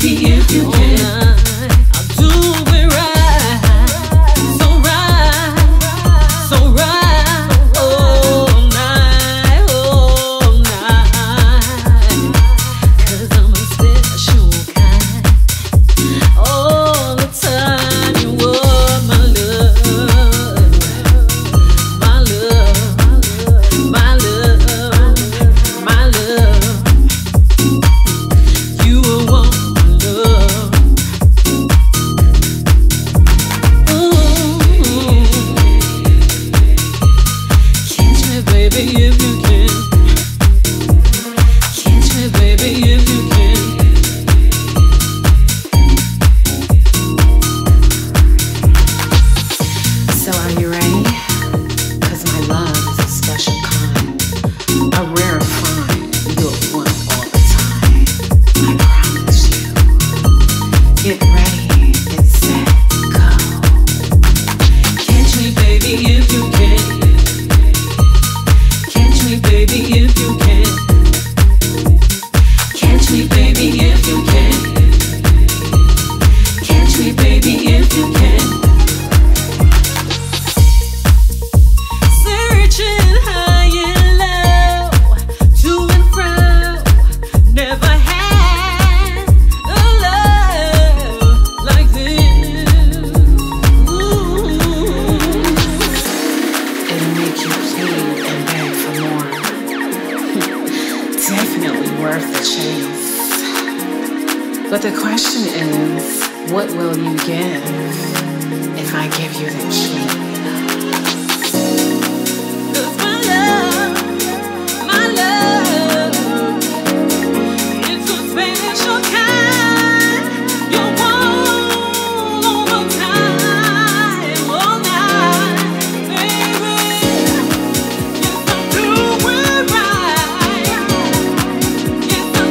baby, if you can. I'll do it right, so right, so right, all night, 'cause I'm a special kind. All the time you were my love, my love, my love, my love. Catch me, baby, if you can. Catch me, baby, if you can. So are you ready? 'Cause my love is a special kind, a rare find. You're one all the time, I promise you. Get ready, get set, go. Catch me, baby, if you can. Baby, if you can. Catch me, baby, if you can. Catch me, baby, if you can. Searching high and low, to and fro, never had a love like this. Ooh. It'll make you plead and beg for more. Definitely worth the chase. But the question is, what will you give if I give you the key? 'Cause my love, it's a special kind. You're one all the time, all night, baby. Yes, I'm doing right. Catch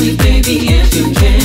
me, baby, if you can.